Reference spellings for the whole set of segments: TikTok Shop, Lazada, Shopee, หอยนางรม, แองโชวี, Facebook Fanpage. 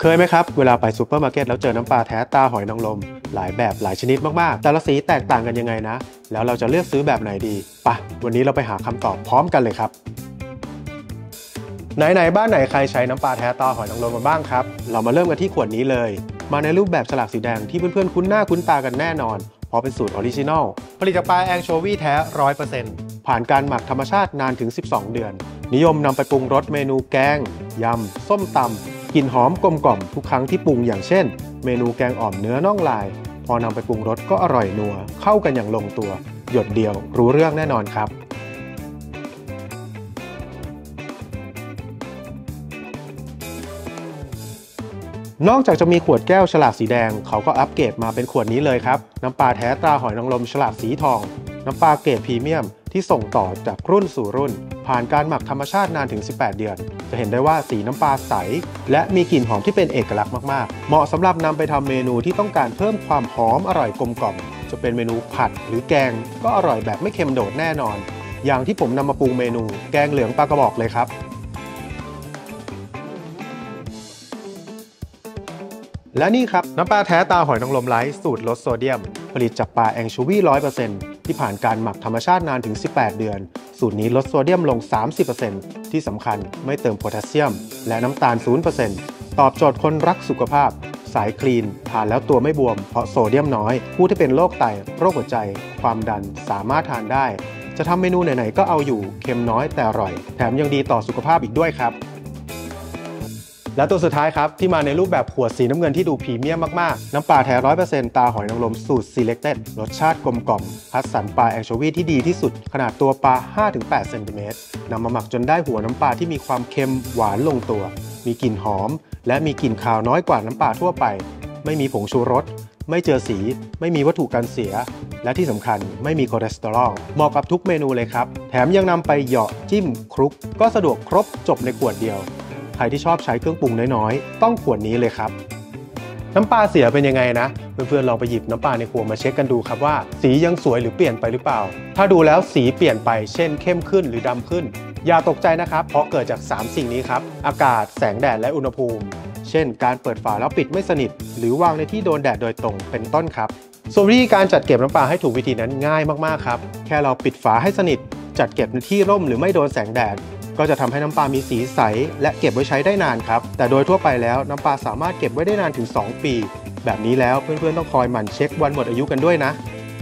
เคยไหมครับเวลาไปซูเปอร์มาร์เก็ตแล้วเจอน้ำปลาแท้ตาหอยนางรมหลายแบบหลายชนิดมากๆแต่ละสีแตกต่างกันยังไงนะแล้วเราจะเลือกซื้อแบบไหนดีป่ะวันนี้เราไปหาคำตอบพร้อมกันเลยครับไหนบ้านไหนใครใช้น้ำปลาแท้ตาหอยนางรมมาบ้างครับเรามาเริ่มกันที่ขวดนี้เลยมาในรูปแบบฉลากสีแดงที่เพื่อนๆคุ้นหน้าคุ้นตากันแน่นอนเพราะเป็นสูตรออริจินอลผลิตจากปลาแองโชวีแท้ 100% ผ่านการหมักธรรมชาตินานถึง12เดือนนิยมนำไปปรุงรสเมนูแกงยำส้มตำกลิ่นหอมกลมกล่อมทุกครั้งที่ปรุงอย่างเช่นเมนูแกงอ่อมเนื้อน่องลายพอนำไปปรุงรสก็อร่อยนัวเข้ากันอย่างลงตัวหยดเดียวรู้เรื่องแน่นอนครับนอกจากจะมีขวดแก้วฉลากสีแดงเขาก็อัปเกรดมาเป็นขวดนี้เลยครับน้ำปลาแท้ตราหอยนางรมฉลากสีทองน้ำปลาเกรดพรีเมียมที่ส่งต่อจากรุ่นสู่รุ่นผ่านการหมักธรรมชาตินานถึง18เดือนจะเห็นได้ว่าสีน้ำปลาใสและมีกลิ่นหอมที่เป็นเอกลักษณ์มากๆเหมาะสำหรับนำไปทำเมนูที่ต้องการเพิ่มความหอมอร่อยกลมกล่อมจะเป็นเมนูผัดหรือแกงก็อร่อยแบบไม่เค็มโดดแน่นอนอย่างที่ผมนำมาปรุงเมนูแกงเหลืองปลากระบอกเลยครับและนี่ครับน้ำปลาแท้ตาหอยนางรมไร้สูตรลดโซเดียมผลิตจากปลาแองโชวี 100% ที่ผ่านการหมักธรรมชาตินานถึง18เดือนสูตรนี้ลดโซเดียมลง 30% ที่สำคัญไม่เติมโพแทสเซียมและน้ำตาล 0% ตอบโจทย์คนรักสุขภาพสายคลีนทานแล้วตัวไม่บวมเพราะโซเดียมน้อยผู้ที่เป็นโรคไตโรคหัวใจความดันสามารถทานได้จะทำเมนูไหนๆก็เอาอยู่เค็มน้อยแต่อร่อยแถมยังดีต่อสุขภาพอีกด้วยครับและตัวสุดท้ายครับที่มาในรูปแบบขวดสีน้ำเงินที่ดูพรีเมียมมากๆน้ำปลาแท้ 100% ตาหอยนางรมสูตร Selected รสชาติกลมกล่อมคัดสรรปลาแองโชวีที่ดีที่สุดขนาดตัวปลา 5-8 เซนติเมตรนำมาหมักจนได้หัวน้ำปลาที่มีความเค็มหวานลงตัวมีกลิ่นหอมและมีกลิ่นคาวน้อยกว่าน้ำปลาทั่วไปไม่มีผงชูรสไม่เจือสีไม่มีวัตถุกันเสียและที่สำคัญไม่มีคอเลสเตอรอลเหมาะกับทุกเมนูเลยครับแถมยังนำไปเหยาะจิ้มคลุกก็สะดวกครบจบในขวดเดียวใครที่ชอบใช้เครื่องปรุงน้อยๆต้องขวดนี้เลยครับน้ำปลาเสียเป็นยังไงนะเพื่อนๆลองไปหยิบน้ำปลาในขวดมาเช็คกันดูครับว่าสียังสวยหรือเปลี่ยนไปหรือเปล่าถ้าดูแล้วสีเปลี่ยนไปเช่นเข้มขึ้นหรือดำขึ้นอย่าตกใจนะครับเพราะเกิดจาก3สิ่งนี้ครับอากาศแสงแดดและอุณหภูมิเช่นการเปิดฝาแล้วปิดไม่สนิทหรือวางในที่โดนแดดโดยตรงเป็นต้นครับส่วนวิธีการจัดเก็บน้ำปลาให้ถูกวิธีนั้นง่ายมากๆครับแค่เราปิดฝาให้สนิทจัดเก็บในที่ร่มหรือไม่โดนแสงแดดก็จะทำให้น้ำปลามีสีใสและเก็บไว้ใช้ได้นานครับแต่โดยทั่วไปแล้วน้ำปลาสามารถเก็บไว้ได้นานถึง2ปีแบบนี้แล้วเพื่อนๆต้องคอยหมั่นเช็ควันหมดอายุกันด้วยนะ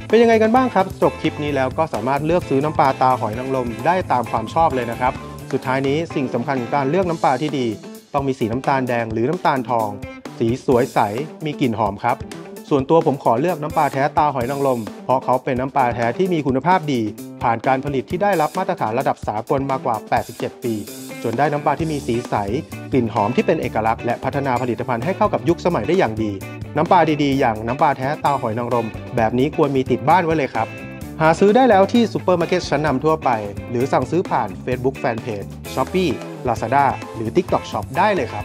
เป็นยังไงกันบ้างครับจบคลิปนี้แล้วก็สามารถเลือกซื้อน้ำปลาตาหอยนางรมได้ตามความชอบเลยนะครับสุดท้ายนี้สิ่งสำคัญของการเลือกน้ำปลาที่ดีต้องมีสีน้ำตาลแดงหรือน้ำตาลทองสีสวยใสมีกลิ่นหอมครับส่วนตัวผมขอเลือกน้ำปลาแท้ตาหอยนางรมเพราะเขาเป็นน้ำปลาแท้ที่มีคุณภาพดีผ่านการผลิตที่ได้รับมาตรฐานระดับสากลมากว่า87ปีจนได้น้ำปลาที่มีสีใสกลิ่นหอมที่เป็นเอกลักษณ์และพัฒนาผลิตภัณฑ์ให้เข้ากับยุคสมัยได้อย่างดีน้ำปลาดีๆอย่างน้ำปลาแท้ตาหอยนางรมแบบนี้ควรมีติดบ้านไว้เลยครับหาซื้อได้แล้วที่ซูเปอร์มาร์เก็ตชั้นนำทั่วไปหรือสั่งซื้อผ่าน Facebook Fanpage, Shopee, Lazada หรือ TikTok Shop ได้เลยครับ